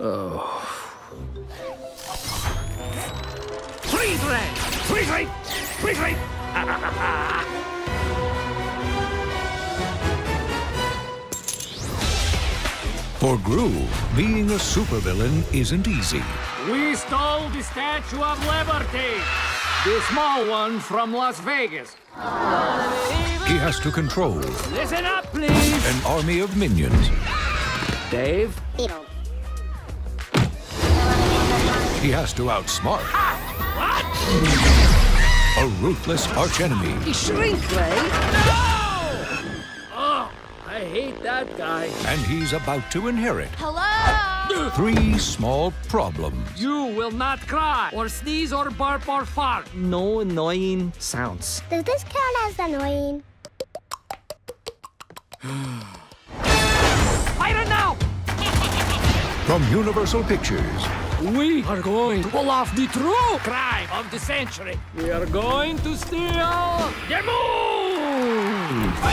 Oh. Freeze Ray! Freeze Ray! Freeze Ray! For Gru, being a supervillain isn't easy. We stole the Statue of Liberty! The small one from Las Vegas. He has to control... Listen up, please! ...an army of minions. Dave? He has to outsmart a ruthless archenemy. Shrink Ray? No! Oh, I hate that guy. And he's about to inherit three small problems. You will not cry, or sneeze, or burp, or fart. No annoying sounds. Does this count as annoying? Fire now! From Universal Pictures. We are going to pull off the true crime of the century. We are going to steal the moon!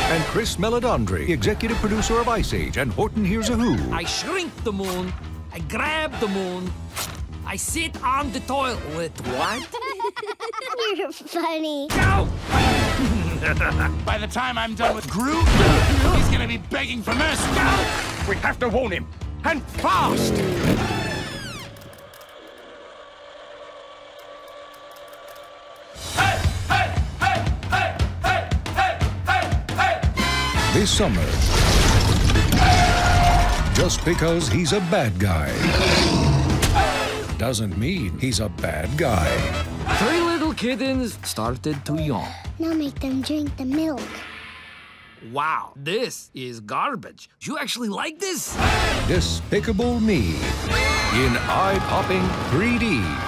And Chris Meledandri, executive producer of Ice Age and Horton Hears a Who. I shrink the moon. I grab the moon. I sit on the toilet. What? You're funny. Go! By the time I'm done with Gru, he's going to be begging for mercy. Go! We have to warn him. And fast! This summer, just because he's a bad guy doesn't mean he's a bad guy. Three little kittens started to yawn. Now make them drink the milk. Wow, this is garbage. You actually like this? Despicable Me in eye-popping 3D.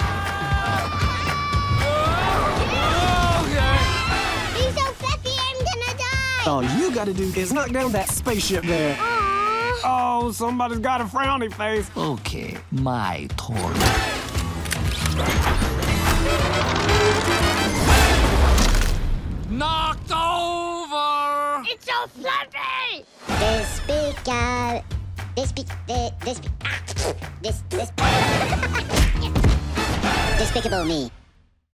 All you gotta do is knock down that spaceship there. Oh, somebody's got a frowny face. Okay, my turn. Knocked over! It's so fluffy! Despicable Me.